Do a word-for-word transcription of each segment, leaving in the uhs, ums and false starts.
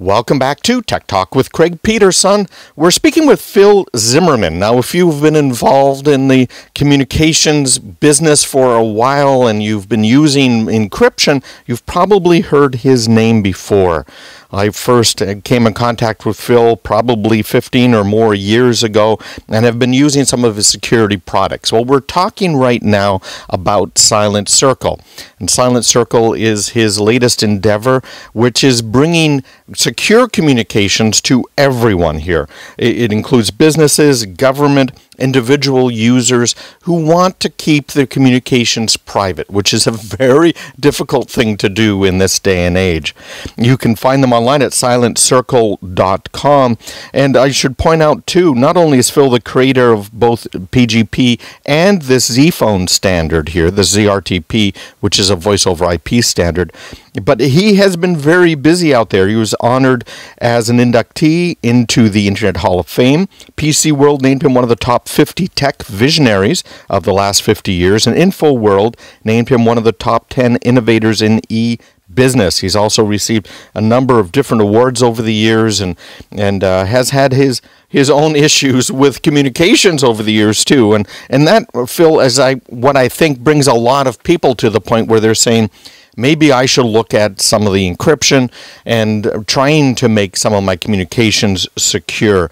Welcome back to Tech Talk with Craig Peterson. We're speaking with Phil Zimmermann. Now, if you've been involved in the communications business for a while and you've been using encryption, you've probably heard his name before. I first came in contact with Phil probably fifteen or more years ago and have been using some of his security products. Well, we're talking right now about Silent Circle. And Silent Circle is his latest endeavor, which is bringing secure communications to everyone here. It includes businesses, government, individual users who want to keep their communications private, which is a very difficult thing to do in this day and age. You can find them online at silent circle dot com. And I should point out, too, not only is Phil the creator of both P G P and this Zfone standard here, the Z R T P, which is a voice over I P standard, but he has been very busy out there. He was honored as an inductee into the Internet Hall of Fame. P C World named him one of the top fifty tech visionaries of the last fifty years, and Info World named him one of the top ten innovators in e-business. He's also received a number of different awards over the years and, and uh, has had his his own issues with communications over the years too. And, and that, Phil, as I what I think brings a lot of people to the point where they're saying, maybe I should look at some of the encryption and trying to make some of my communications secure.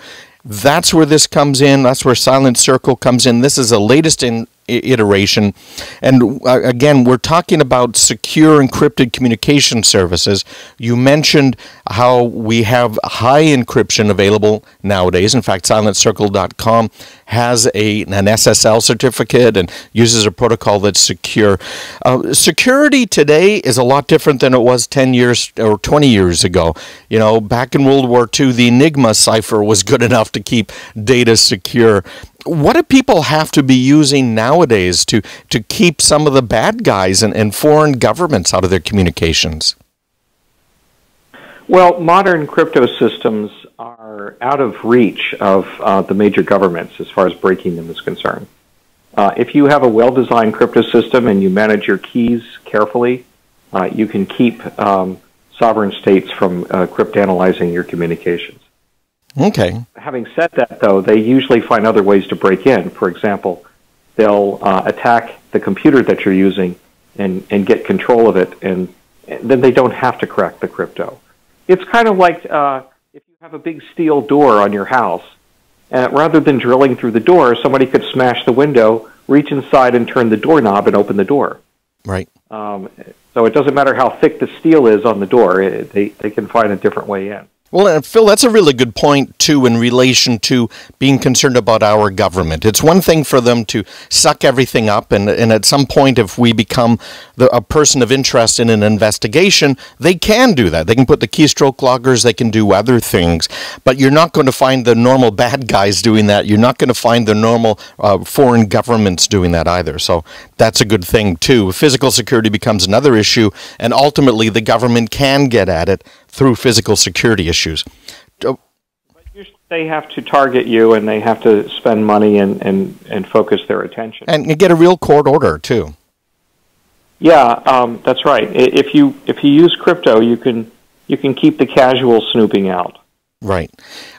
That's where this comes in. That's where Silent Circle comes in. This is the latest in iteration. And again, we're talking about secure encrypted communication services. You mentioned how we have high encryption available nowadays. In fact, silent circle dot com has a, an S S L certificate and uses a protocol that's secure. Uh, security today is a lot different than it was ten years or twenty years ago. You know, back in World War Two, the Enigma cipher was good enough to keep data secure. What do people have to be using nowadays to, to keep some of the bad guys and, and foreign governments out of their communications? Well, modern crypto systems are out of reach of uh, the major governments as far as breaking them is concerned. Uh, if you have a well-designed crypto system and you manage your keys carefully, uh, you can keep um, sovereign states from uh, cryptanalyzing your communications. Okay. Having said that, though, they usually find other ways to break in. For example, they'll uh, attack the computer that you're using and, and get control of it, and, and then they don't have to crack the crypto. It's kind of like uh, if you have a big steel door on your house. Uh, rather than drilling through the door, somebody could smash the window, reach inside and turn the doorknob and open the door. Right. Um, so it doesn't matter how thick the steel is on the door. It, they, they can find a different way in. Well, and Phil, that's a really good point, too, in relation to being concerned about our government. It's one thing for them to suck everything up, and, and at some point, if we become the, a person of interest in an investigation, they can do that. They can put the keystroke loggers, they can do other things, but you're not going to find the normal bad guys doing that. You're not going to find the normal uh, foreign governments doing that either, so that's a good thing, too. Physical security becomes another issue, and ultimately, the government can get at it through physical security issues. But usually they have to target you, and they have to spend money and, and, and focus their attention. And you get a real court order, too. Yeah, um, that's right. If you if you use crypto, you can you can keep the casual snooping out. Right.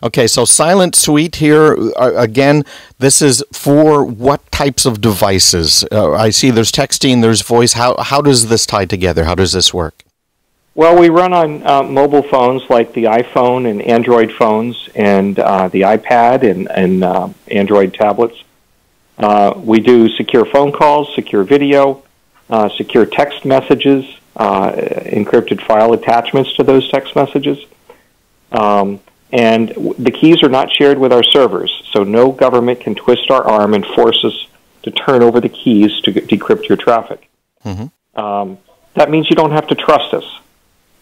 Okay, so Silent Suite here, uh, again, this is for what types of devices? Uh, I see there's texting, there's voice. How, how does this tie together? How does this work? Well, we run on uh, mobile phones like the iPhone and Android phones and uh, the iPad and, and uh, Android tablets. Uh, we do secure phone calls, secure video, uh, secure text messages, uh, encrypted file attachments to those text messages. Um, and w the keys are not shared with our servers, so no government can twist our arm and force us to turn over the keys to g decrypt your traffic. Mm-hmm. Um, that means you don't have to trust us.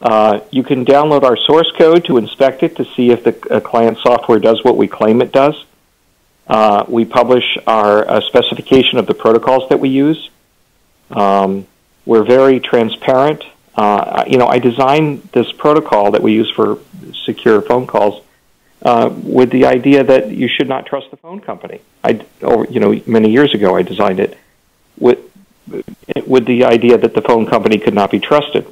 Uh, you can download our source code to inspect it to see if the uh, client software does what we claim it does. Uh, we publish our uh, specification of the protocols that we use. Um, we're very transparent. Uh, you know, I designed this protocol that we use for secure phone calls uh, with the idea that you should not trust the phone company. I, or, you know, many years ago I designed it with, with the idea that the phone company could not be trusted.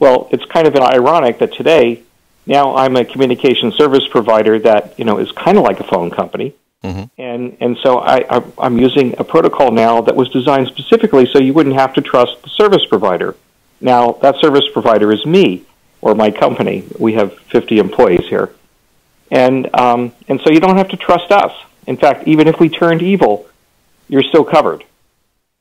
Well, it's kind of ironic that today now I'm a communication service provider that, you know, is kind of like a phone company. Mm-hmm. And and so I, I, I'm using a protocol now that was designed specifically so you wouldn't have to trust the service provider. Now, that service provider is me or my company. We have fifty employees here. And um, and so you don't have to trust us. In fact, even if we turned evil, you're still covered.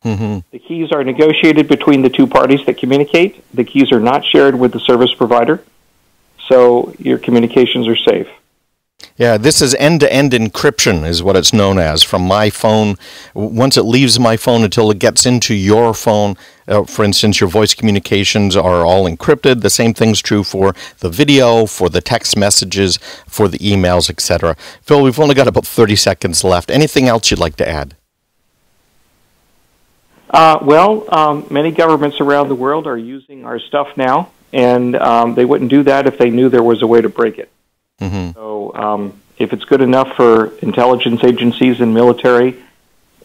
Mm-hmm. The keys are negotiated between the two parties that communicate. The keys are not shared with the service provider. So your communications are safe. Yeah, this is end-to-end encryption is what it's known as, from my phone. Once it leaves my phone until it gets into your phone, uh, for instance, your voice communications are all encrypted. The same thing's true for the video, for the text messages, for the emails, et cetera. Phil, we've only got about thirty seconds left. Anything else you'd like to add? Uh, well, um, many governments around the world are using our stuff now, and um, they wouldn't do that if they knew there was a way to break it. Mm-hmm. So um, if it's good enough for intelligence agencies and military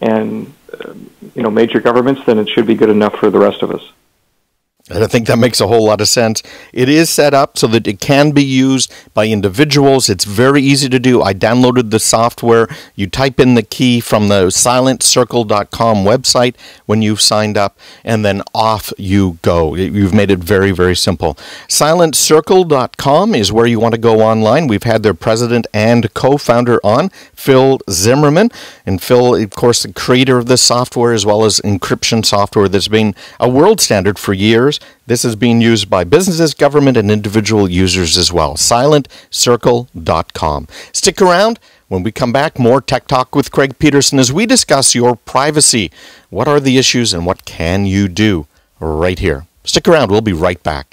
and uh, you know major governments, then it should be good enough for the rest of us. And I think that makes a whole lot of sense. It is set up so that it can be used by individuals. It's very easy to do. I downloaded the software. You type in the key from the silent circle dot com website when you've signed up, and then off you go. You've made it very, very simple. silent circle dot com is where you want to go online. We've had their president and co-founder on, Phil Zimmermann. And Phil, of course, the creator of this software as well as encryption software that's been a world standard for years. This is being used by businesses, government, and individual users as well. silent circle dot com. Stick around. When we come back, more Tech Talk with Craig Peterson as we discuss your privacy. What are the issues and what can you do right here? Stick around. We'll be right back.